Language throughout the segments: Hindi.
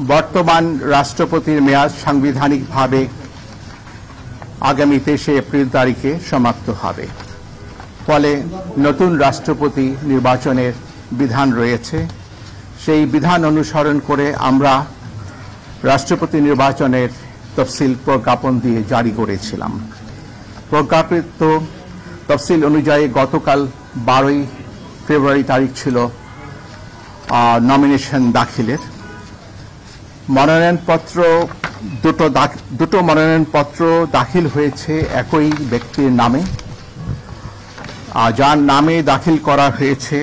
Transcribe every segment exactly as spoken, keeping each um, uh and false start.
बर्तमान राष्ट्रपतिर मेयाद सांविधानिक भावे आगामी तेईस एप्रिल तारीखे समाप्त होबे फले नतून राष्ट्रपति निर्वाचनेर विधान रयेछे सेई विधान अनुसरण करे आमरा राष्ट्रपति निर्वाचनेर तफसिल प्रज्ञापन दिये जारी करेछिलाम। प्रज्ञापित तफसिल अनुयायी गतकाल बारोई फेब्रुआरी तारीख छिलो नमिनेशन दाखिलेर। मनोनयन पत्र दुटो दुटो मनोनयन पत्र दाखिल हुएছে একই ব্যক্তির নামে। যার নামে দাখিল করা হয়েছে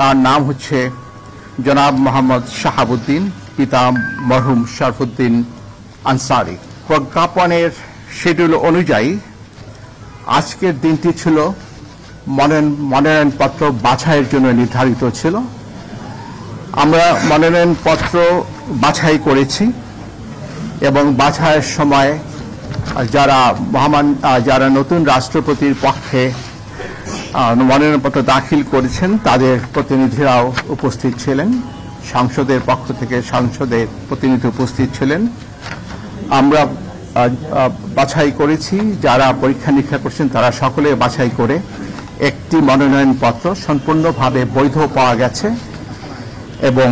তার নাম হচ্ছে জনাব মোহাম্মদ শাহাবুদ্দিন, পিতা মরহুম শরফুদ্দিন আনসারী। প্রজ্ঞাপনের শিডিউল অনুযায়ী আজকের দিনটি ছিল মনোনয়ন মনোনয়ন পত্র বাছাইয়ের জন্য নির্ধারিত ছিল। আমরা মনোনয়ন পত্র बाछाई करेছি এবং বাছাইয়ের সময় যারা মহামান যারা নতুন রাষ্ট্রপতির পক্ষে মনোনয়নপত্র দাখিল করেছেন তাদের প্রতিনিধিরাও উপস্থিত ছিলেন। সংসদের পক্ষ থেকে সংসদের প্রতিনিধি উপস্থিত ছিলেন। আমরা বাছাই করেছি যারা পরীক্ষা নিরীক্ষা করছেন তারা সকলে বাছাই করে একটি মনোনয়নপত্র সম্পূর্ণভাবে বৈধ পাওয়া গেছে এবং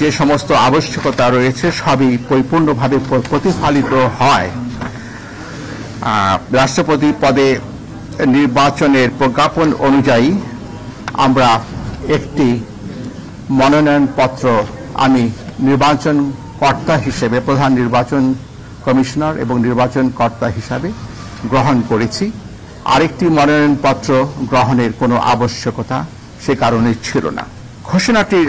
যে সমস্ত आवश्यकता রয়েছে সবই পরিপূর্ণভাবে প্রতিফলিত হয়। রাষ্ট্রপতি পদে নির্বাচনের প্রজ্ঞাপন অনুযায়ী আমরা একটি মনোনয়ন পত্র আমি নির্বাচন কর্তা হিসেবে প্রধান নির্বাচন কমিশনার এবং নির্বাচন কর্তা হিসাবে গ্রহণ করেছি। আরেকটি মনোনয়ন পত্র গ্রহণের কোনো आवश्यकता সে কারণে ছিল না। ঘোষণাটির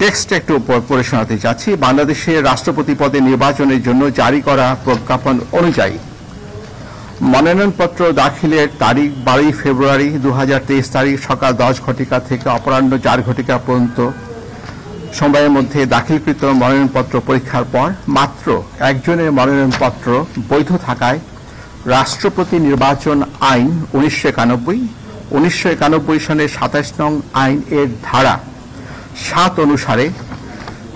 टेक्स्ट एक पढ़े शोनाते जाच्छी। बांग्लादेशे राष्ट्रपति पदे निर्वाचनेर जोन्नो जारी करा प्रज्ञापन अनुयायी मनोनयनपत्र दाखिलेर तारीख बारोई फेब्रुआरी दो हज़ार तेईस तारीख सकाल दस घटिका थेके अपराह्न चार घटिका पर्यन्त समयेर मध्य दाखिलकृत मनोनयनपत्र परीक्षार पर मात्र एकजनेर मनोनयनपत्र बैध थाकाय राष्ट्रपति निर्वाचन आईन उन्नीसश एकानब्बई उन्नीसश एकानब्बई सने सत्ताईश नং आईन एर धारा सात अनुसारे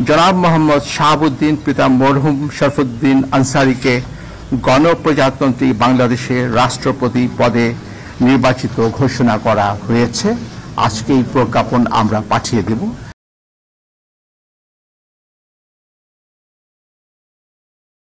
जनाब मोहम्मद शाहबुद्दीन पिता मरहुम शरफुद्दीन आंसारी के गणप्रजातंत्री बांग्लादेशे राष्ट्रपति पदे निर्वाचित घोषणा करा हुएছে। आजके प्रज्ञापन आमरा पाठिये देब।